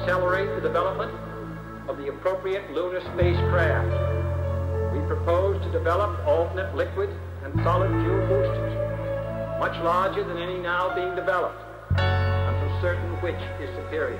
accelerate the development of the appropriate lunar spacecraft. We propose to develop alternate liquid and solid fuel boosters, much larger than any now being developed, until certain which is superior.